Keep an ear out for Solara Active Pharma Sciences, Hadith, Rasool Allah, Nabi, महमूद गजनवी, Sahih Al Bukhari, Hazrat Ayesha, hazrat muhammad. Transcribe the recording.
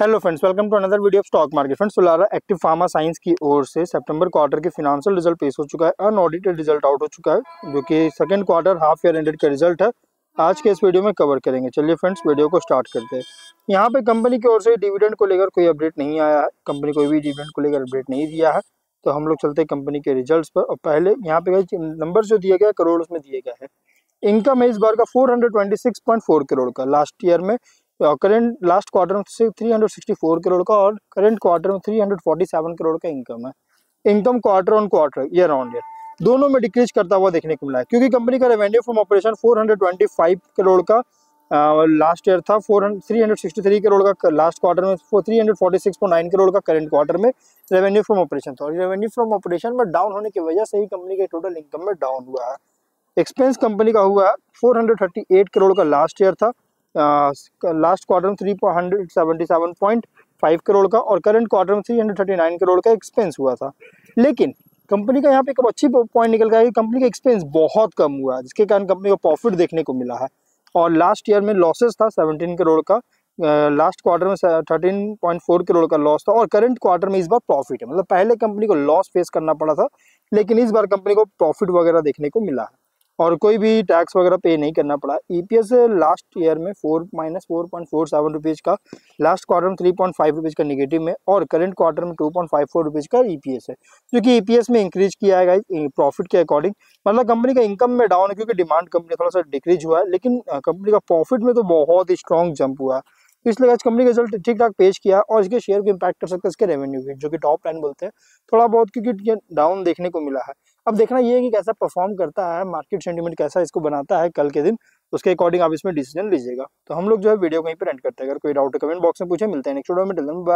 Hello friends, welcome to another video of stock market. Friends, Solara active pharma science की ओर से सितंबर quarter के फिनांशियल रिजल्ट पेश हो चुका है। अनऑडिटेड रिजल्ट आउट हो चुका है जो कि second quarter half year ended का रिजल्ट है। आज के इस वीडियो में कवर करेंगे। चलिए फ्रेंड्स, वीडियो को स्टार्ट करते हैं। यहाँ पे कंपनी की ओर से डिविडेंड को लेकर कोई अपडेट नहीं आया है, कंपनी कोई भी डिविडेंड को लेकर अपडेट नहीं दिया है। तो हम लोग चलते हैं कंपनी के रिजल्ट्स पर। और पहले यहाँ पे नंबर जो दिया गया करोड़ उसमें दिए गए हैं। इनकम है इस बार का 426.4 करोड़ का, लास्ट ईयर में करेंट लास्ट क्वार्टर में 364 करोड़ का और करेंट क्वार्टर में 347 करोड़ का इनकम है। Income quarter on quarter, year on year दोनों में डिक्रीज करता हुआ देखने को मिला है, क्योंकि कंपनी का रेवेन्यू फ्रॉम ऑपरेशन 425 करोड़ का लास्ट ईयर था, 363 करोड़ का लास्ट क्वार्टर में, 346.9 करोड़ का करेंट क्वार्टर में रेवेन्यू फ्रॉम ऑपरेशन था। और रेवेन्यू फ्रॉम ऑपरेशन में डाउन होने की वजह से ही कंपनी के टोटल इनकम में डाउन हुआ है। एक्सपेंस कंपनी का हुआ 438 करोड़ का लास्ट ईयर था, लास्ट क्वार्टर में 377.5 करोड़ का और करंट क्वार्टर में 339 करोड़ का एक्सपेंस हुआ था। लेकिन कंपनी का यहाँ पे एक अच्छी पॉइंट निकल गया कि कंपनी का एक्सपेंस बहुत कम हुआ, जिसके कारण कंपनी को प्रॉफिट देखने को मिला है। और लास्ट ईयर में लॉसेस था 17 करोड़ का, लास्ट क्वार्टर में 13.4 करोड़ का लॉस था और करंट क्वार्टर में इस बार प्रॉफिट है। मतलब पहले कंपनी को लॉस फेस करना पड़ा था, लेकिन इस बार कंपनी को प्रॉफिट वगैरह देखने को मिला है और कोई भी टैक्स वगैरह पे नहीं करना पड़ा। ईपीएस लास्ट ईयर में -4.47 रुपीज़ का, लास्ट क्वार्टर में 3.5 रुपीज़ का निगेटिव में और करंट क्वार्टर में 2.54 रुपीज़ का ईपीएस है, क्योंकि ईपीएस में इंक्रीज किया है प्रॉफिट के अकॉर्डिंग। मतलब कंपनी का इनकम में डाउन है क्योंकि डिमांड कंपनी थोड़ा सा डिक्रीज हुआ है, लेकिन कंपनी का प्रॉफिट में तो बहुत ही स्ट्रॉन्ग जंप हुआ है। इसलिए आज कंपनी का रिजल्ट ठीक ठाक पेश किया और इसके शेयर को इम्पैक्ट कर सकता है इसके रेवेन्यू भी, जो कि टॉप लाइन बोलते हैं, थोड़ा बहुत क्योंकि डाउन देखने को मिला है। अब देखना ये है कि कैसा परफॉर्म करता है, मार्केट सेंटीमेंट कैसा इसको बनाता है कल के दिन, उसके अकॉर्डिंग आप इसमें डिसीजन लीजिएगा। तो हम लोग जो है वीडियो कहीं पर एंड करते हैं। अगर कोई डाउट कमेंट बॉक्स में पूछे, मिलते हैं नेक्स्ट वीडियो में।